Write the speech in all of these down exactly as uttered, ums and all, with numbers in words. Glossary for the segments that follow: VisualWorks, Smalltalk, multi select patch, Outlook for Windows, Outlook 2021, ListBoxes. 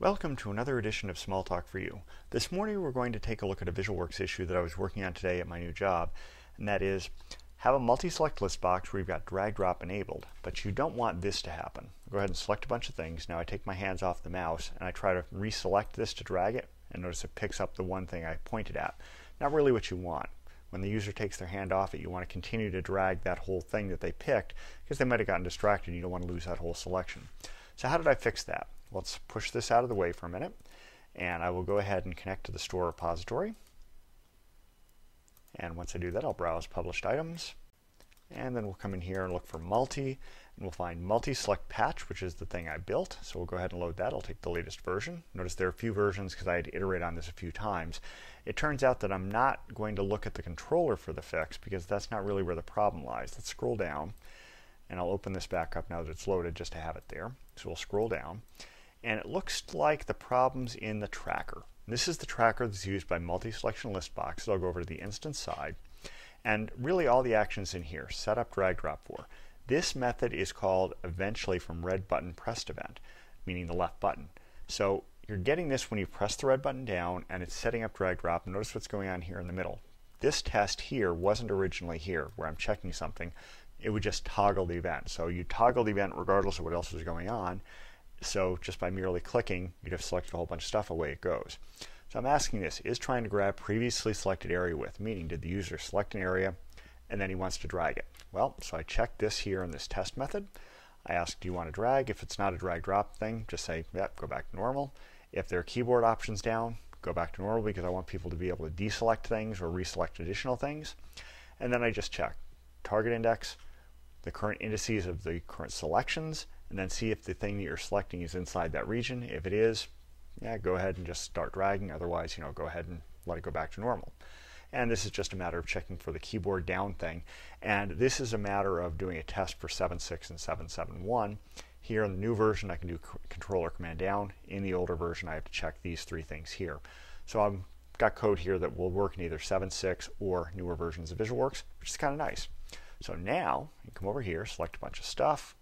Welcome to another edition of Smalltalk for You. This morning we're going to take a look at a VisualWorks issue that I was working on today at my new job, and that is have a multi select list box where you've got drag drop enabled, but you don't want this to happen. Go ahead and select a bunch of things. Now I take my hands off the mouse and I try to reselect this to drag it, and notice it picks up the one thing I pointed at. Not really what you want. When the user takes their hand off it, you want to continue to drag that whole thing that they picked because they might have gotten distracted and you don't want to lose that whole selection. So how did I fix that? Let's push this out of the way for a minute, and I will go ahead and connect to the store repository. And once I do that, I'll browse published items, and then we'll come in here and look for multi, and we'll find multi select patch, which is the thing I built. So we'll go ahead and load that. I'll take the latest version. Notice there are a few versions because I had to iterate on this a few times. It turns out that I'm not going to look at the controller for the fix because that's not really where the problem lies. Let's scroll down, and I'll open this back up now that it's loaded just to have it there. So we'll scroll down. And it looks like the problem's in the tracker. This is the tracker that's used by multi-selection list boxes. I'll go over to the instance side. And really all the actions in here, setup, drag, drop for. This method is called eventually from red button pressed event, meaning the left button. So you're getting this when you press the red button down and it's setting up drag, drop. And notice what's going on here in the middle. This test here wasn't originally here where I'm checking something. It would just toggle the event. So you toggle the event regardless of what else was going on. So just by merely clicking, you'd have selected a whole bunch of stuff, away it goes. So I'm asking this, is trying to grab previously selected area with, meaning did the user select an area and then he wants to drag it? Well, so I check this here in this test method. I ask, do you want to drag? If it's not a drag drop thing, just say, yep, go back to normal. If there are keyboard options down, go back to normal because I want people to be able to deselect things or reselect additional things. And then I just check target index, the current indices of the current selections, and then see if the thing that you're selecting is inside that region. If it is, yeah, go ahead and just start dragging. Otherwise, you know, go ahead and let it go back to normal. And this is just a matter of checking for the keyboard down thing. And this is a matter of doing a test for seven point six and seven point seven point one. Here in the new version, I can do controller command down. In the older version, I have to check these three things here. So I've got code here that will work in either seven point six or newer versions of VisualWorks, which is kind of nice. So now you come over here, select a bunch of stuff.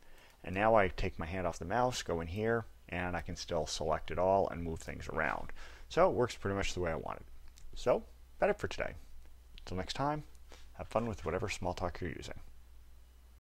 And now I take my hand off the mouse, go in here, and I can still select it all and move things around. So it works pretty much the way I wanted. So that's it for today. Until next time, have fun with whatever Smalltalk you're using.